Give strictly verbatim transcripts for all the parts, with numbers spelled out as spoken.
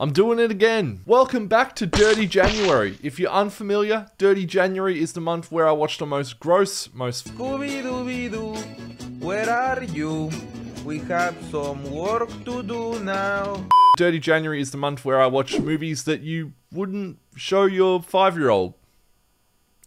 I'm doing it again. Welcome back to Dirty January. If you're unfamiliar, Dirty January is the month where I watch the most gross, most... Scooby-Dooby-Doo, where are you? We have some work to do now. Dirty January is the month where I watch movies that you wouldn't show your five-year-old.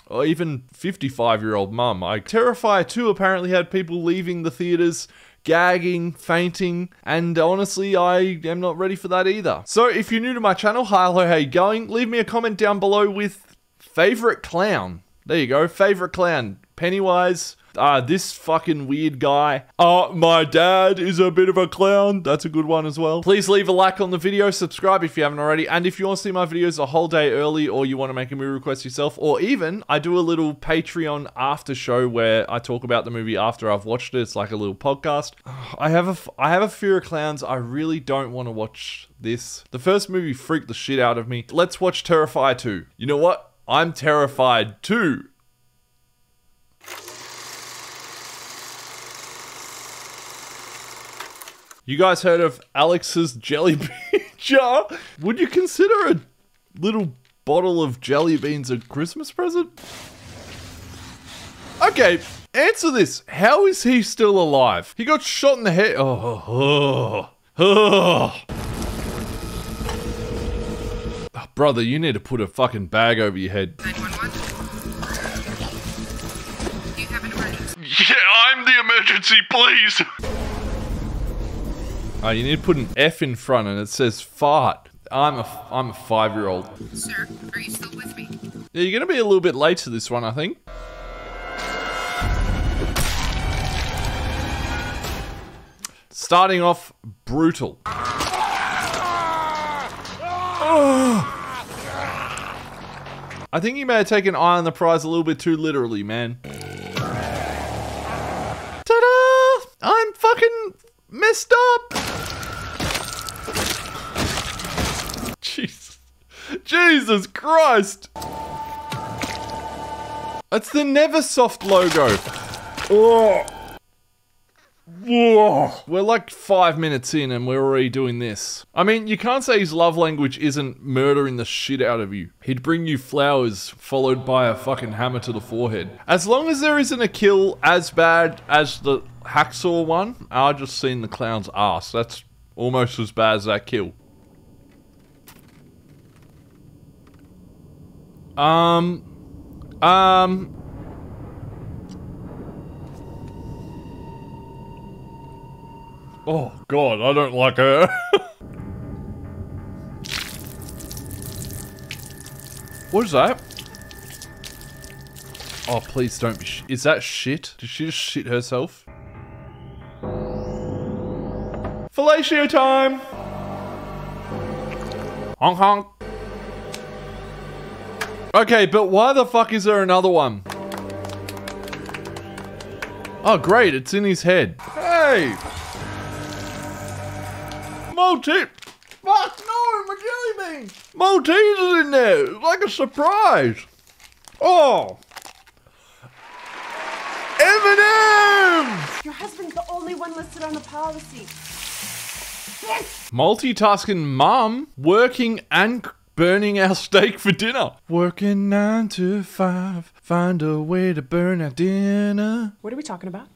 Or even fifty-five-year-old mum. Like, Terrifier two apparently had people leaving the theaters gagging, fainting, and honestly, I am not ready for that either. So, if you're new to my channel, hi, hello, how you going? Leave me a comment down below with favorite clown. There you go, favorite clown. Pennywise, uh, this fucking weird guy. Uh, my dad is a bit of a clown. That's a good one as well. Please leave a like on the video, subscribe if you haven't already, and if you want to see my videos a whole day early or you want to make a movie request yourself, or even I do a little Patreon after show where I talk about the movie after I've watched it. It's like a little podcast. I have a, I have a fear of clowns. I really don't want to watch this. The first movie freaked the shit out of me. Let's watch Terrifier two. You know what? I'm terrified too. You guys heard of Alex's jelly bean jar? Would you consider a little bottle of jelly beans a Christmas present? Okay, answer this. How is he still alive? He got shot in the head. Oh, oh, oh. Oh, brother, you need to put a fucking bag over your head. nine one one. You have an emergency. Yeah, I'm the emergency, please. Oh, you need to put an F in front and it says fart. I'm a, I'm a five-year-old. Sir, are you still with me? Yeah, you're gonna be a little bit late to this one, I think. Starting off brutal. Oh. I think you may have taken Eye on the Prize a little bit too literally, man. Ta-da! I'm fucking... messed up! Jesus. Jesus Christ! It's the Neversoft logo. Oh. Whoa. We're like five minutes in and we're already doing this. I mean, you can't say his love language isn't murdering the shit out of you. He'd bring you flowers, followed by a fucking hammer to the forehead. As long as there isn't a kill as bad as the Hacksaw one, I just seen the clown's ass. That's almost as bad as that kill. Um... Um... Oh, God, I don't like her. What is that? Oh, please don't be sh- Is that shit? Did she just shit herself? Fellatio time! Honk honk. Okay, but why the fuck is there another one? Oh, great, it's in his head. Hey! Multi- Fuck no, my jelly bean! Maltesers in there! It's like a surprise! Oh! M and M's! Your husband's the only one listed on the policy. Yes! Multitasking mum, working and burning our steak for dinner. Working nine to five, find a way to burn our dinner. What are we talking about?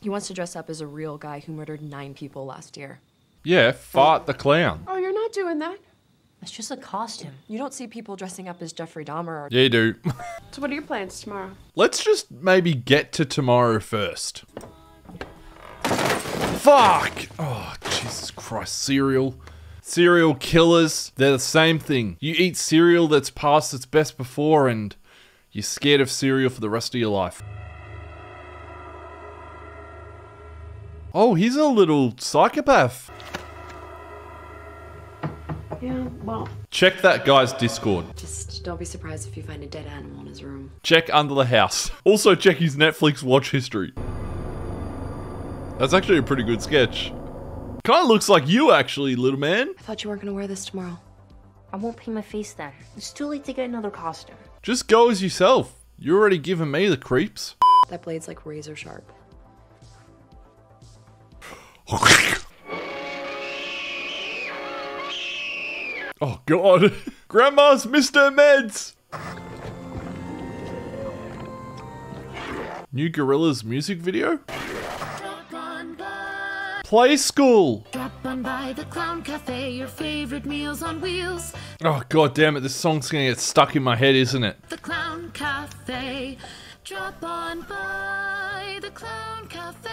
He wants to dress up as a real guy who murdered nine people last year. Yeah, Fart the Clown. Oh, you're not doing that. That's just a costume. You don't see people dressing up as Jeffrey Dahmer or- Yeah, you do. So what are your plans tomorrow? Let's just maybe get to tomorrow first. Fuck! Oh, Jesus Christ. Cereal. Cereal killers. They're the same thing. You eat cereal that's past its best before and you're scared of cereal for the rest of your life. Oh, he's a little psychopath. Yeah, well... Check that guy's Discord. Just don't be surprised if you find a dead animal in his room. Check under the house. Also check his Netflix watch history. That's actually a pretty good sketch. Kinda looks like you actually, little man. I thought you weren't gonna wear this tomorrow. I won't paint my face then. It's too late to get another costume. Just go as yourself. You're already giving me the creeps. That blade's like razor sharp. Oh God. Grandma's Mister Meds. New Gorillaz music video? Play school! Drop on by the Clown Cafe, your favorite meals on wheels. Oh God damn it, this song's gonna get stuck in my head, isn't it? The Clown Cafe. Drop on by the Clown Cafe.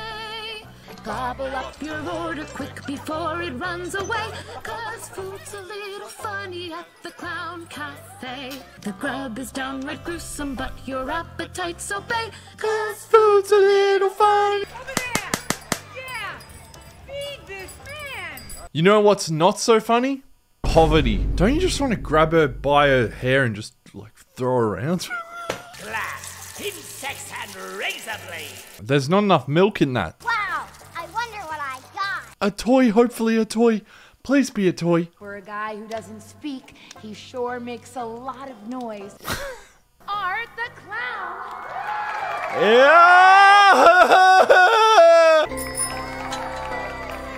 Gobble up your order quick before it runs away, cause food's a little funny at the Clown Cafe. The grub is downright gruesome, but your appetite's so big, cause food's a little funny. You know what's not so funny? Poverty. Don't you just want to grab her by her hair and just like throw her around? Glass, insects, and razor blades. There's not enough milk in that. Wow, I wonder what I got. A toy, hopefully a toy. Please be a toy. For a guy who doesn't speak, he sure makes a lot of noise. Art the Clown. Yeah!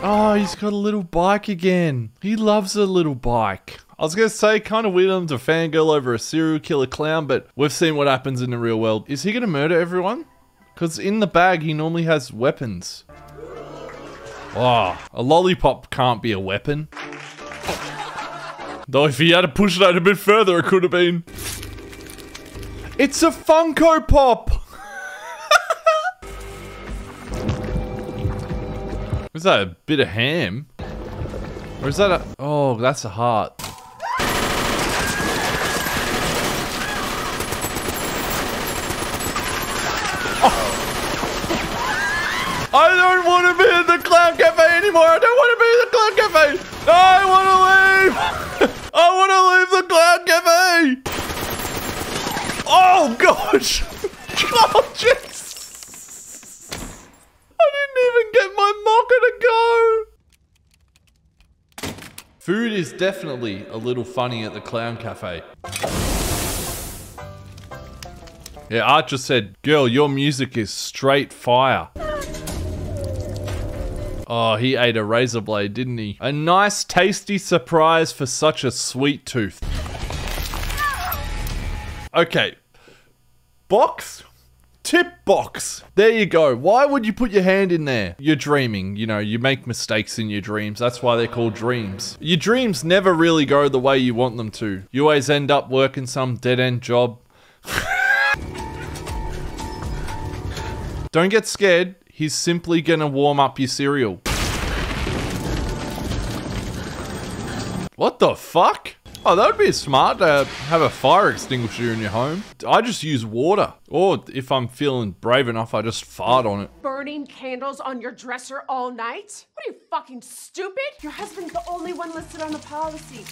Oh, he's got a little bike again. He loves a little bike. I was gonna say, kind of weird of him to fangirl over a serial killer clown, but we've seen what happens in the real world. Is he gonna murder everyone? Because in the bag, he normally has weapons. Oh, a lollipop can't be a weapon. Though if he had to push that a bit further, it could have been. It's a Funko Pop! Is that a bit of ham? Or is that a... Oh, that's a heart. Oh. I don't want to be in the Clown Cafe anymore! I don't want to be in the Clown Cafe! I want to leave! I want to leave the Clown Cafe! Oh, gosh! Oh, Jesus! Even get my mocha to go. Food is definitely a little funny at the Clown Cafe. Yeah, Art just said, girl, your music is straight fire. Oh, he ate a razor blade, didn't he? A nice tasty surprise for such a sweet tooth. Okay. Box? Tip box. There you go. Why would you put your hand in there? You're dreaming. You know, you make mistakes in your dreams. That's why they're called dreams. Your dreams never really go the way you want them to. You always end up working some dead-end job. Don't get scared. He's simply gonna warm up your cereal. What the fuck? Oh, that would be smart to have a fire extinguisher in your home. I just use water. Or if I'm feeling brave enough, I just fart on it. Burning candles on your dresser all night? What are you, fucking stupid? Your husband's the only one listed on the policy.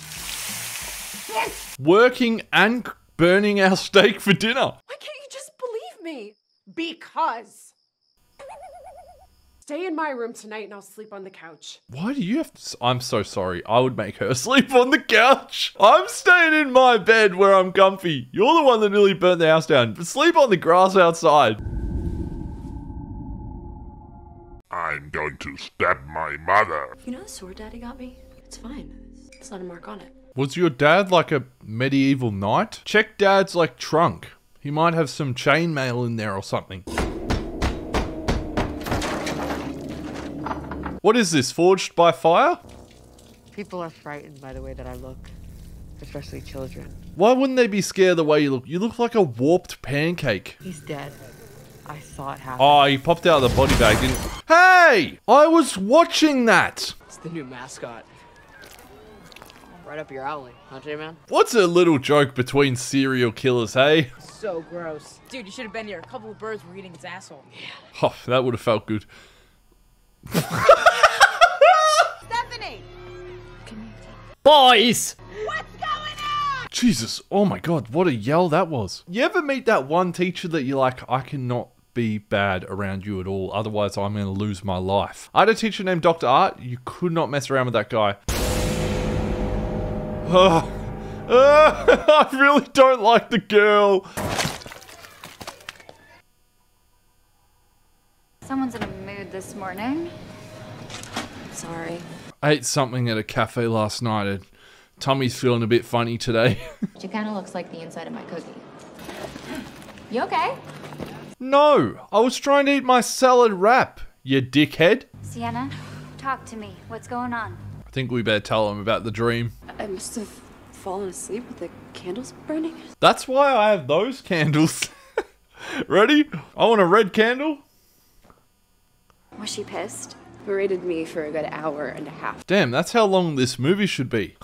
Working and burning our steak for dinner. Why can't you just believe me? Because. Stay in my room tonight and I'll sleep on the couch. Why do you have to? I'm so sorry. I would make her sleep on the couch. I'm staying in my bed where I'm comfy. You're the one that nearly burnt the house down. But sleep on the grass outside. I'm going to stab my mother. You know the sword daddy got me? It's fine. It's not a mark on it. Was your dad like a medieval knight? Check dad's like trunk. He might have some chainmail in there or something. What is this, forged by fire? People are frightened by the way that I look, especially children. Why wouldn't they be scared the way you look? You look like a warped pancake. He's dead. I saw it happen. Oh, he popped out of the body bag, didn't he? Hey! I was watching that! It's the new mascot. Right up your alley, huh, J-Man? What's a little joke between serial killers, hey? So gross. Dude, you should have been here. A couple of birds were eating his asshole. Yeah. Oh, that would have felt good. Stephanie! Boys! What's going on? Jesus, oh my God, what a yell that was. You ever meet that one teacher that you're like, I cannot be bad around you at all, otherwise I'm gonna lose my life. I had a teacher named Doctor Art, you could not mess around with that guy. Oh, oh, I really don't like the girl. Someone's in a mood this morning. Sorry. I ate something at a cafe last night. It Tummy's feeling a bit funny today. She kind of looks like the inside of my cookie. You okay? No, I was trying to eat my salad wrap, you dickhead. Sienna, talk to me. What's going on? I think we better tell him about the dream. I must have fallen asleep with the candles burning. That's why I have those candles. Ready? I want a red candle. Was she pissed? Berated me for a good hour and a half. Damn, that's how long this movie should be.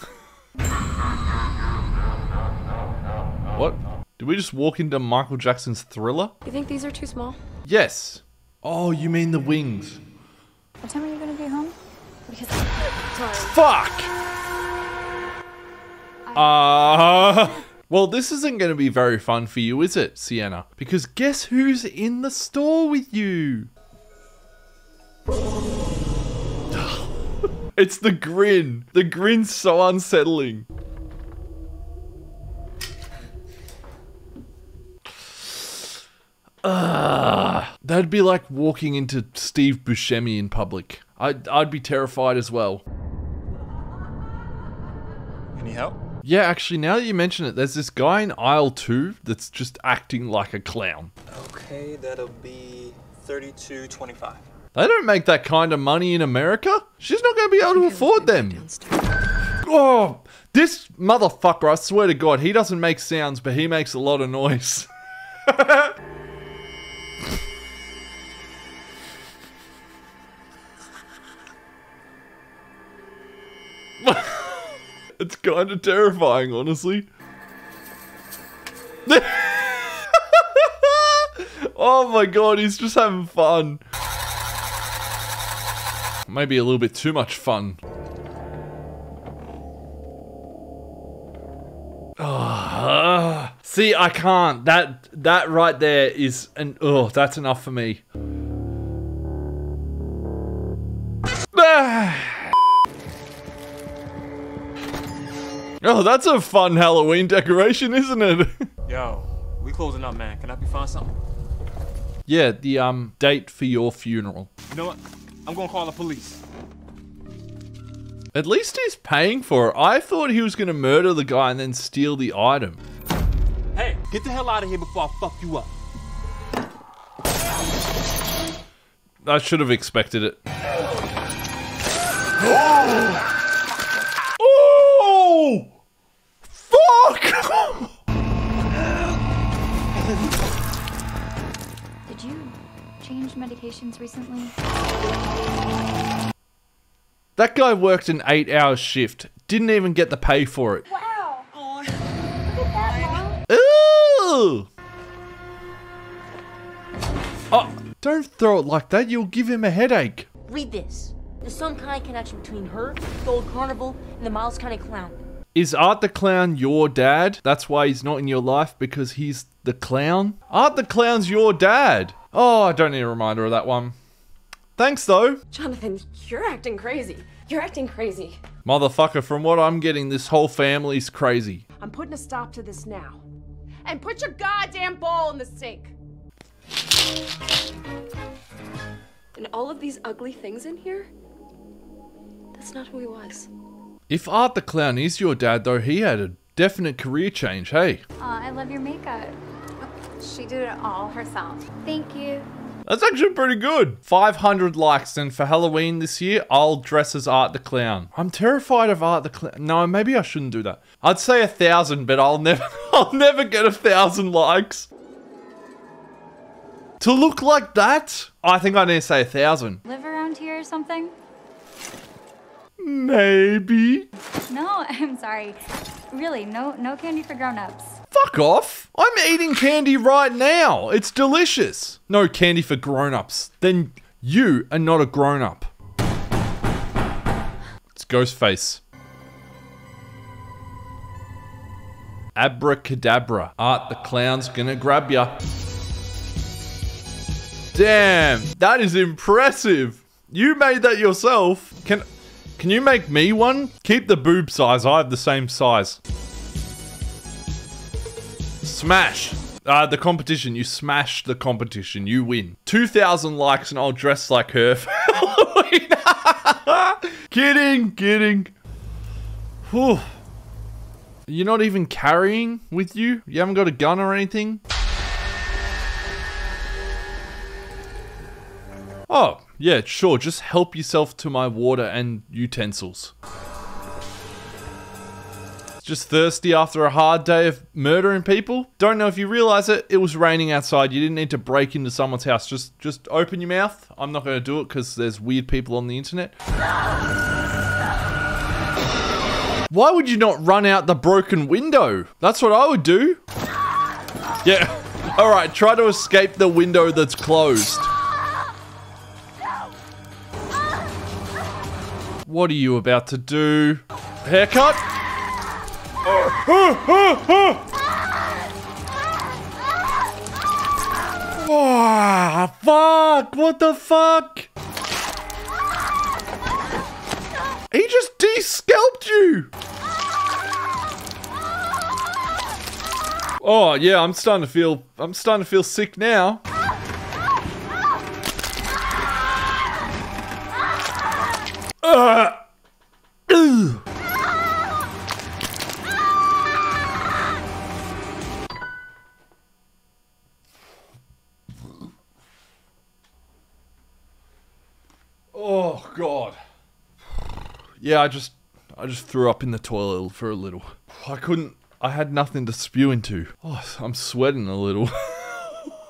What? Did we just walk into Michael Jackson's Thriller? You think these are too small? Yes. Oh, you mean the wings. What time are you going to be home? Because fuck! Uh, well, this isn't going to be very fun for you, is it, Sienna? Because guess who's in the store with you? It's the grin. The grin's so unsettling. Uh, that'd be like walking into Steve Buscemi in public. I'd, I'd be terrified as well. Any help? Yeah, actually, now that you mention it, there's this guy in aisle two that's just acting like a clown. Okay, that'll be thirty-two twenty-five. They don't make that kind of money in America. She's not going to be able to afford them. Oh, this motherfucker, I swear to God, he doesn't make sounds, but he makes a lot of noise. It's kind of terrifying, honestly. Oh my God, he's just having fun. Maybe a little bit too much fun. Oh, see, I can't. That that right there is an oh, that's enough for me. Oh, that's a fun Halloween decoration, isn't it? Yo, we closing up, man. Can I be find something? Yeah, the um date for your funeral. You know what? I'm gonna call the police. At least he's paying for it. I thought he was gonna murder the guy and then steal the item. Hey, get the hell out of here before I fuck you up. I should have expected it. Oh! Oh! Fuck! Did you changed medications recently? That guy worked an eight hour shift. Didn't even get the pay for it. Wow. Oh. Look at that, Mom. Ooh. Oh, don't throw it like that. You'll give him a headache. Read this. There's some kind of connection between her, the old carnival, and the Miles County clown. Is Art the Clown your dad? That's why he's not in your life, because he's the clown? Art the Clown's your dad. Oh, I don't need a reminder of that one. Thanks, though. Jonathan, you're acting crazy. You're acting crazy. Motherfucker, from what I'm getting, this whole family's crazy. I'm putting a stop to this now. And put your goddamn bowl in the sink. And all of these ugly things in here? That's not who he was. If Art the Clown is your dad, though, he had a definite career change, hey? Aw, I love your makeup. She did it all herself. Thank you. That's actually pretty good. five hundred likes, and for Halloween this year, I'll dress as Art the Clown. I'm terrified of Art the Clown. No, maybe I shouldn't do that. I'd say a thousand, but I'll never, I'll never get a thousand likes. To look like that? I think I need to say a thousand. Live around here or something? Maybe. No, I'm sorry. Really, no, no candy for grown-ups. Fuck off! I'm eating candy right now. It's delicious. No candy for grown-ups. Then you are not a grown-up. It's Ghostface. Abracadabra. Art the Clown's gonna grab ya. Damn, that is impressive. You made that yourself. Can, can you make me one? Keep the boob size. I have the same size. Smash uh, the competition. You smash the competition. You win. two thousand likes and I'll dress like her for Halloween. Kidding, kidding. Whew. You're not even carrying with you? You haven't got a gun or anything? Oh, yeah, sure, just help yourself to my water and utensils. Just thirsty after a hard day of murdering people? Don't know if you realize it, it was raining outside. You didn't need to break into someone's house. Just just open your mouth. I'm not gonna do it because there's weird people on the internet. Why would you not run out the broken window? That's what I would do. Yeah, all right, try to escape the window that's closed. What are you about to do? Haircut? Oh, fuck! What the fuck? He just de-scalped you! Oh yeah, I'm starting to feel I'm starting to feel sick now. Uh, oh God. Yeah, I just I just threw up in the toilet for a little. I couldn't I had nothing to spew into. Oh, I'm sweating a little. All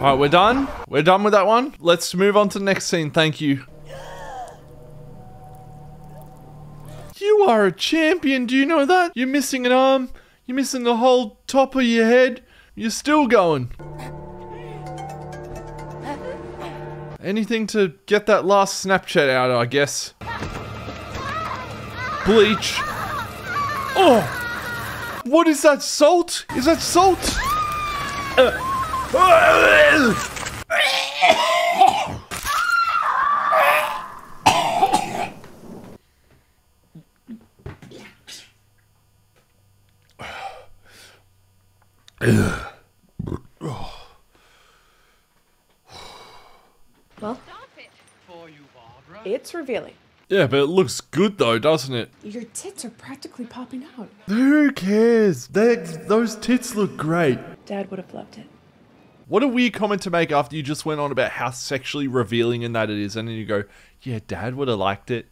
right, we're done. We're done with that one. Let's move on to the next scene. Thank you. You are a champion. Do you know that? You're missing an arm. You're missing the whole top of your head. You're still going. Anything to get that last Snapchat out, I guess. Bleach. Oh! What is that? Salt? Is that salt? Uh. Well, it's revealing. Yeah, but it looks good though, doesn't it? Your tits are practically popping out. Who cares? They, those tits look great. Dad would have loved it. What a weird comment to make after you just went on about how sexually revealing and that it is, and then you go, yeah, Dad would have liked it.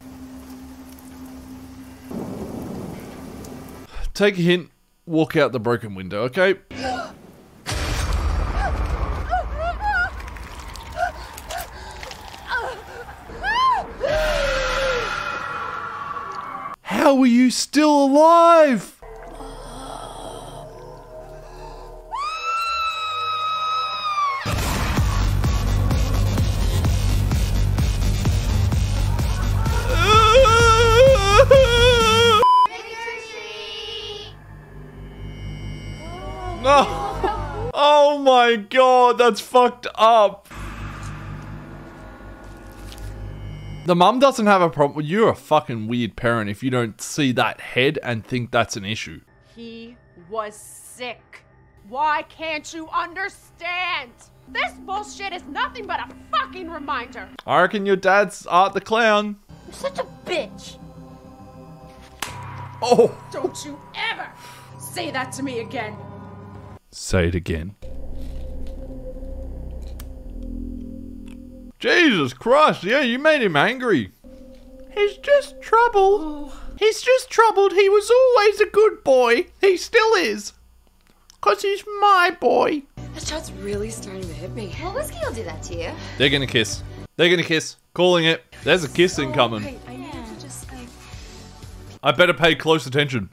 Take a hint, walk out the broken window, okay? How are you still alive? Oh, oh my God, that's fucked up. The mum doesn't have a problem. You're a fucking weird parent if you don't see that head and think that's an issue. He was sick. Why can't you understand? This bullshit is nothing but a fucking reminder. I reckon your dad's Art the Clown. You're such a bitch. Oh. Don't you ever say that to me again. Say it again. Jesus Christ, yeah, you made him angry. He's just troubled. He's just troubled. He was always a good boy. He still is. Because he's my boy. That shot's really starting to hit me. Well, whiskey will do that to you. They're going to kiss. They're going to kiss. Calling it. There's a kiss incoming. So, I, I, need to just, like... I better pay close attention.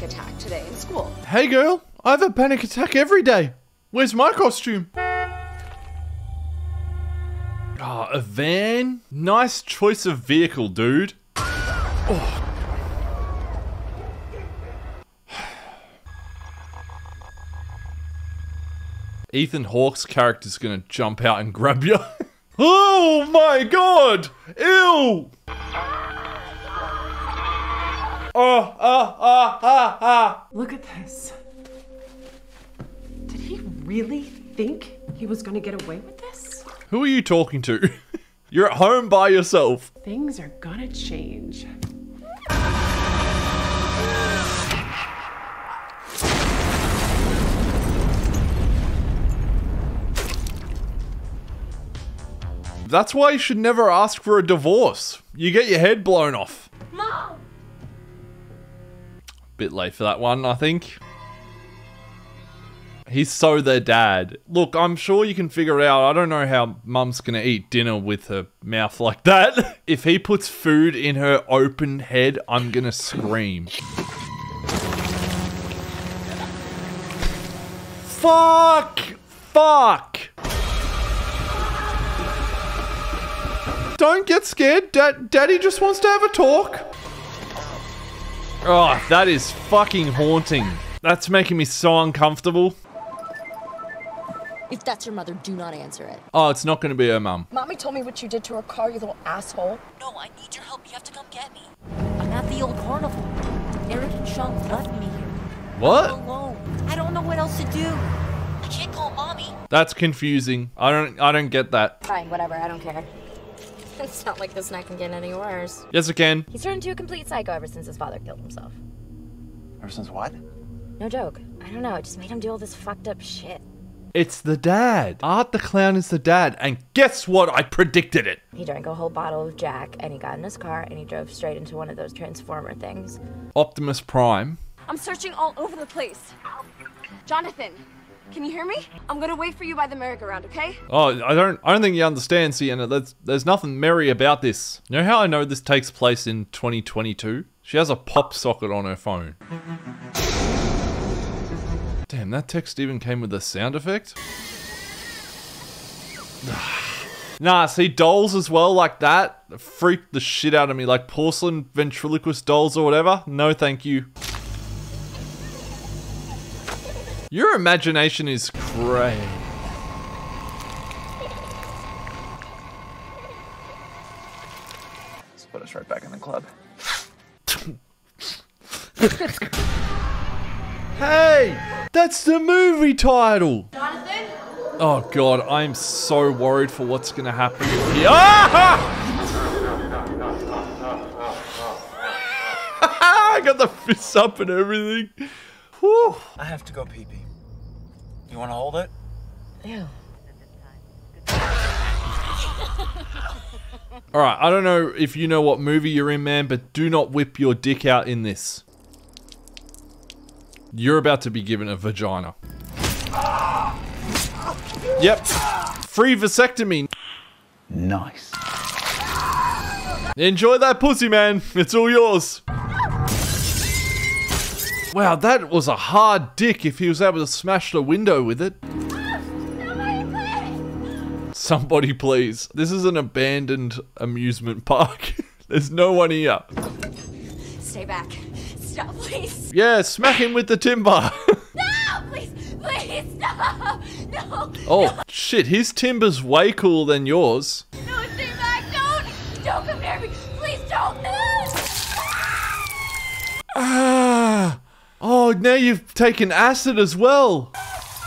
Attack today in school. Hey girl, I have a panic attack every day. Where's my costume? Ah, oh, a van? Nice choice of vehicle, dude. Oh. Ethan Hawke's character's gonna jump out and grab you. Oh my God! Ew! Oh, oh, oh, oh, oh. Look at this. Did he really think he was going to get away with this? Who are you talking to? You're at home by yourself. Things are gonna change. That's why you should never ask for a divorce. You get your head blown off. Mom! Bit late for that one, I think. He's so their dad. Look, I'm sure you can figure out. I don't know how mum's gonna eat dinner with her mouth like that. If he puts food in her open head, I'm gonna scream. Fuck! Fuck! Don't get scared. Dad, Daddy just wants to have a talk. Oh, that is fucking haunting. That's making me so uncomfortable. If that's your mother, do not answer it. Oh, it's not going to be her mum. Mommy told me what you did to her car, you little asshole. No, I need your help. You have to come get me. I'm at the old carnival. Eric and Sean left me here. What? I'm alone. I don't know what else to do. I can't call mommy. That's confusing. I don't. I don't get that. Fine, whatever. I don't care. It's not like this night can get any worse. Yes, it can. He's turned into a complete psycho ever since his father killed himself. Ever since what? No joke. I don't know. It just made him do all this fucked up shit. It's the dad. Art the Clown is the dad. And guess what? I predicted it. He drank a whole bottle of Jack and he got in his car and he drove straight into one of those Transformer things. Optimus Prime. I'm searching all over the place. Jonathan. Can you hear me? I'm gonna wait for you by the merry-go-round, okay? Oh, I don't I don't think you understand, Sienna. There's, there's nothing merry about this. You know how I know this takes place in twenty twenty-two? She has a pop socket on her phone. Damn, that text even came with a sound effect? Nah, see, dolls as well like that freaked the shit out of me. Like porcelain ventriloquist dolls or whatever. No, thank you. Your imagination is crazy. Let's put us right back in the club. Hey! That's the movie title! Jonathan? Oh god, I'm so worried for what's gonna happen here. Ah! I got the fists up and everything. Whew. I have to go pee pee. You want to hold it? Ew. All right, I don't know if you know what movie you're in, man, but do not whip your dick out in this. You're about to be given a vagina. Yep. Free vasectomy. Nice. Enjoy that pussy, man. It's all yours. Wow, that was a hard dick if he was able to smash the window with it. Somebody please! Somebody please. This is an abandoned amusement park. There's no one here. Stay back. Stop, please. Yeah, smack him with the timber. No, please, please, stop. No. Oh, no. Shit, his timber's way cooler than yours. No, stay back. Don't. Don't come near me. Please don't. No. Ah. Oh, now you've taken acid as well.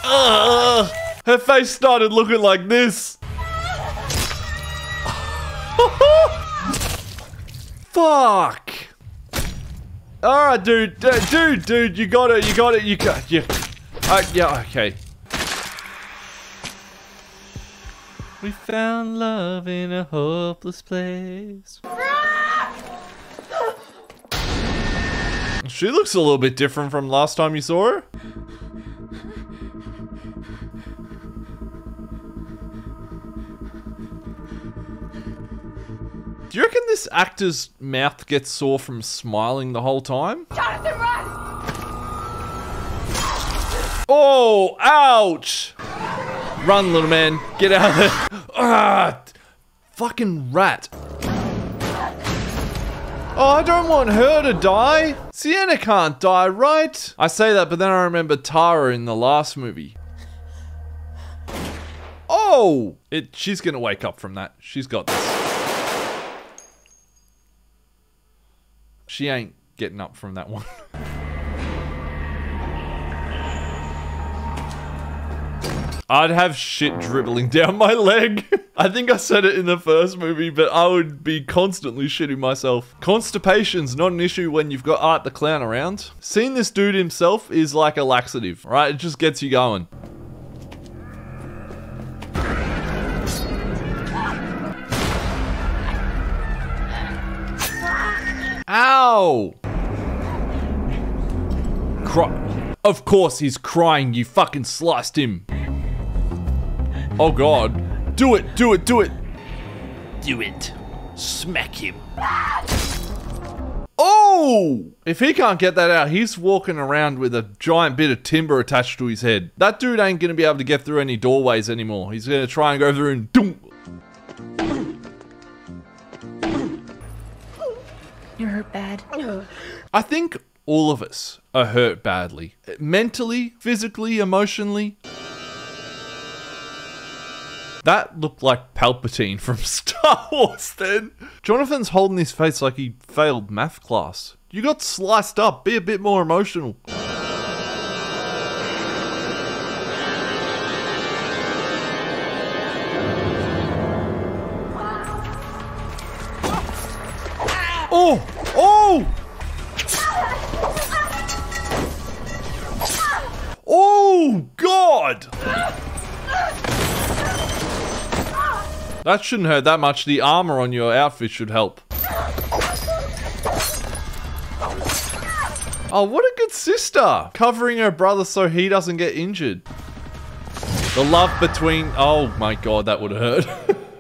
Uh, her face started looking like this. Fuck. All right, dude, dude, dude, dude, you got it, you got it, you got it. You, uh, yeah, okay. We found love in a hopeless place. She looks a little bit different from last time you saw her. Do you reckon this actor's mouth gets sore from smiling the whole time? Jonathan, run! Oh, ouch! Run, little man. Get out of there. Ah, fucking rat. Oh, I don't want her to die. Sienna can't die, right? I say that, but then I remember Tara in the last movie. Oh! It, she's gonna wake up from that. She's got this. She ain't getting up from that one. I'd have shit dribbling down my leg. I think I said it in the first movie, but I would be constantly shitting myself. Constipation's not an issue when you've got Art the Clown around. Seeing this dude himself is like a laxative, right? It just gets you going. Ow! Cry- of course he's crying, you fucking sliced him. Oh god. Do it, do it, do it. Do it. Smack him. Oh! If he can't get that out, he's walking around with a giant bit of timber attached to his head. That dude ain't gonna be able to get through any doorways anymore. He's gonna try and go through and doom. You're hurt bad. I think all of us are hurt badly. Mentally, physically, emotionally. That looked like Palpatine from Star Wars then. Jonathan's holding his face like he failed math class. You got sliced up, be a bit more emotional. Oh! Oh! Oh, God! That shouldn't hurt that much. The armor on your outfit should help. Oh, what a good sister. Covering her brother so he doesn't get injured. The love between... Oh my god, that would have hurt.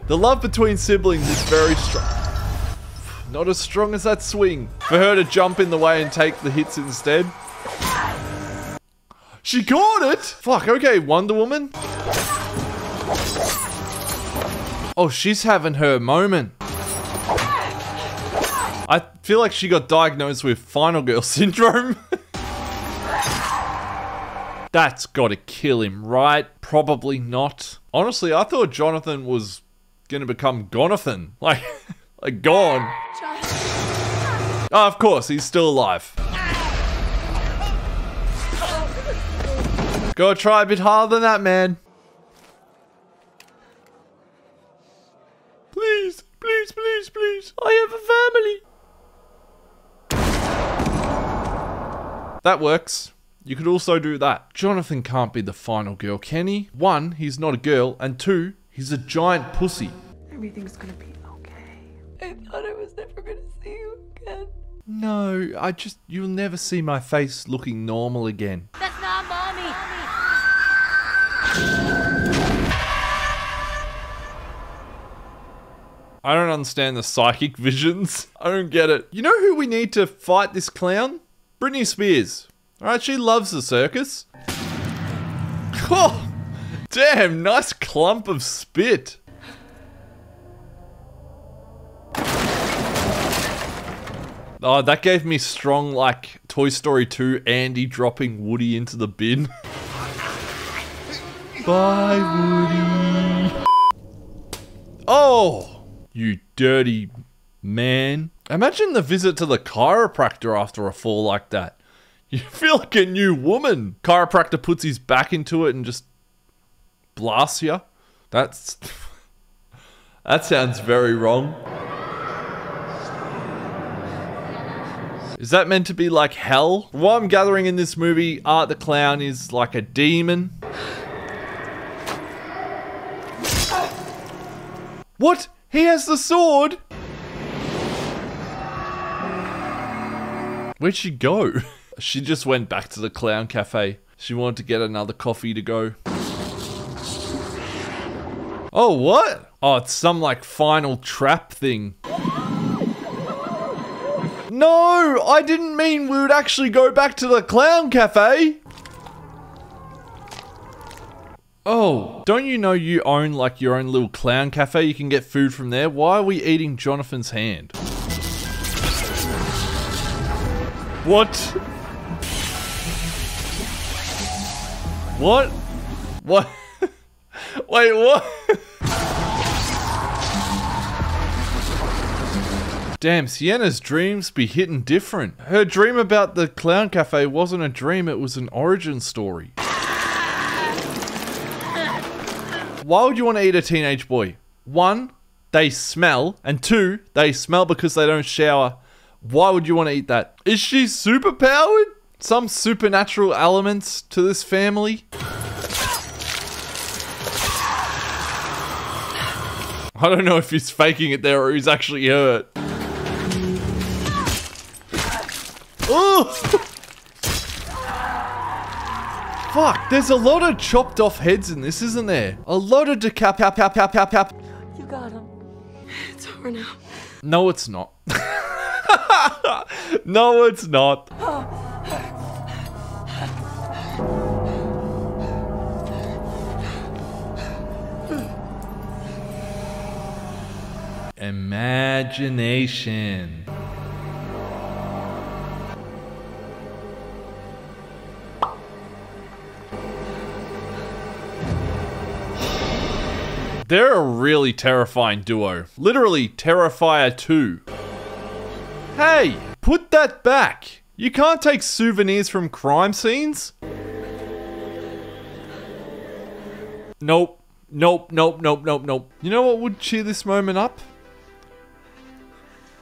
The love between siblings is very strong. Not as strong as that swing. For her to jump in the way and take the hits instead. She caught it! Fuck, okay, Wonder Woman. Oh, she's having her moment. I feel like she got diagnosed with Final Girl Syndrome. That's gotta kill him, right? Probably not. Honestly, I thought Jonathan was gonna become Gonathan. Like, like gone. Oh, of course, he's still alive. Gotta try a bit harder than that, man. Please, please, please, please. I have a family. That works. You could also do that. Jonathan can't be the final girl, can he? One, he's not a girl. And two, he's a giant pussy. Everything's gonna be okay. I thought I was never gonna see you again. No, I just... You'll never see my face looking normal again. That's not mommy. Mommy. I don't understand the psychic visions. I don't get it. You know who we need to fight this clown? Britney Spears. Alright, she loves the circus. Oh, damn, nice clump of spit. Oh, that gave me strong, like, Toy Story two Andy dropping Woody into the bin. Bye, Woody. Oh! You dirty man. Imagine the visit to the chiropractor after a fall like that. You feel like a new woman. Chiropractor puts his back into it and just blasts you. That's... That sounds very wrong. Is that meant to be like hell? What I'm gathering in this movie, Art the Clown is like a demon. What? He has the sword! Where'd she go? She just went back to the clown cafe. She wanted to get another coffee to go. Oh, what? Oh, it's some like final trap thing. No, I didn't mean we would actually go back to the clown cafe. Oh, don't you know you own like your own little clown cafe? You can get food from there. Why are we eating Jonathan's hand? What? What? What? Wait, what? Damn, Sienna's dreams be hitting different. Her dream about the clown cafe wasn't a dream, it was an origin story. why would you want to eat a teenage boy? One, they smell, and two, they smell because they don't shower. Why would you want to eat that? Is she superpowered? Some supernatural elements to this family? I don't know if he's faking it there or he's actually hurt. Oh! Fuck, there's a lot of chopped off heads in this, isn't there? A lot of decap, cap, cap, cap, cap, cap. You got him. It's over now. No, it's not. No, it's not. Imagination. They're a really terrifying duo. Literally, Terrifier two. Hey, put that back. You can't take souvenirs from crime scenes. Nope, nope, nope, nope, nope, nope. You know what would cheer this moment up?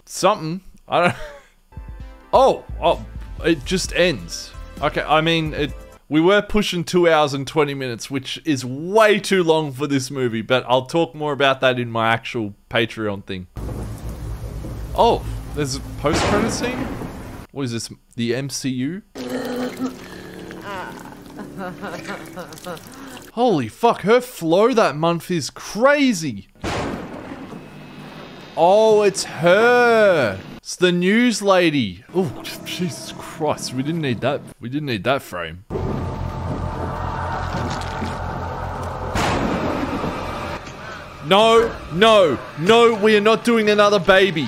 Something. I don't... Oh, oh, it just ends. Okay, I mean, it... We were pushing two hours and twenty minutes, which is way too long for this movie, but I'll talk more about that in my actual Patreon thing. Oh, there's a post-credit scene? What is this, the M C U? Holy fuck, her flow that month is crazy. Oh, it's her. It's the news lady. Oh, Jesus Christ, we didn't need that. We didn't need that frame. No, no, no, we are not doing another baby.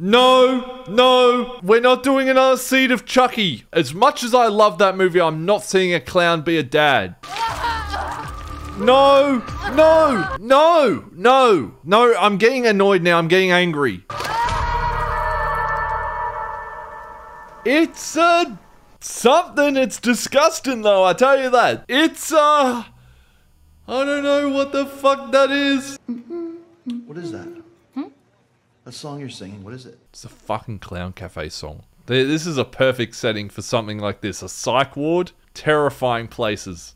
No, no, we're not doing another seed of Chucky. As much as I love that movie, I'm not seeing a clown be a dad. No, no, no, no, no, I'm getting annoyed now, I'm getting angry. It's a... something, it's disgusting though, I tell you that. It's a... I don't know what the fuck that is. What is that? Hmm? That song you're singing, what is it? It's a fucking Clown Cafe song. This is a perfect setting for something like this. A psych ward, terrifying places.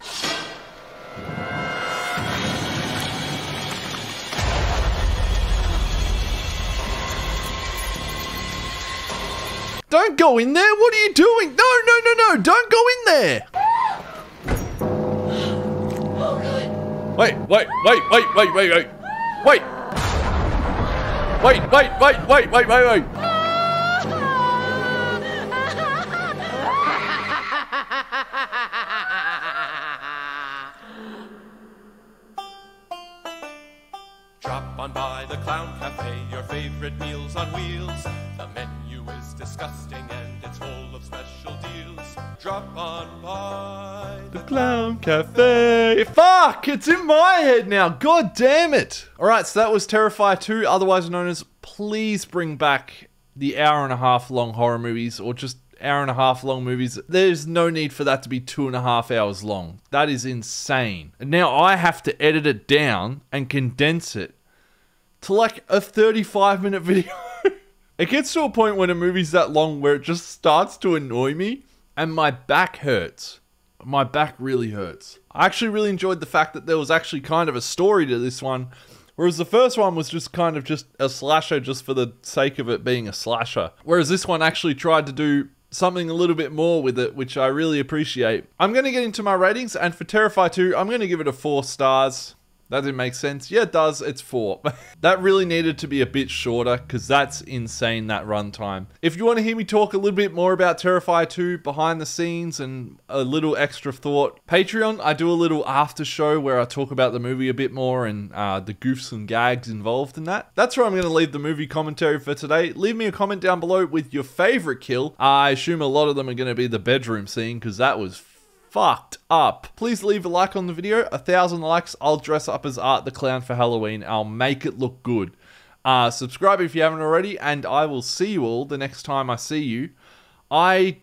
Don't go in there, what are you doing? No, no, no, no, don't go in there. Wait, wait, wait, wait, wait, wait, wait, wait, wait, wait, wait, wait, wait, wait, wait. Drop on by the Clown Cafe, your favorite meals on wheels. The menu is disgusting and it's full of special deals. Drop on by the Clown Cafe. Fuck, it's in my head now. God damn it. All right, so that was Terrifier two, otherwise known as Please Bring Back the Hour and a Half Long Horror Movies, or just hour and a half long movies. There's no need for that to be two and a half hours long. That is insane. And now I have to edit it down and condense it to like a thirty-five minute video. It gets to a point when a movie's that long where it just starts to annoy me and my back hurts. My back really hurts. I actually really enjoyed the fact that there was actually kind of a story to this one, whereas the first one was just kind of just a slasher just for the sake of it being a slasher. Whereas this one actually tried to do something a little bit more with it, which I really appreciate. I'm going to get into my ratings, and for Terrifier two, I'm going to give it a four stars. That didn't make sense. Yeah, it does. It's four. That really needed to be a bit shorter, because that's insane, that runtime. If you want to hear me talk a little bit more about Terrifier two, behind the scenes, and a little extra thought, Patreon, I do a little after show where I talk about the movie a bit more and uh, the goofs and gags involved in that. That's where I'm going to leave the movie commentary for today. Leave me a comment down below with your favorite kill. I assume a lot of them are going to be the bedroom scene, because that was fucked up. Please leave a like on the video. A thousand likes, I'll dress up as Art the Clown for Halloween. I'll make it look good. Uh, subscribe if you haven't already, and I will see you all the next time I see you. I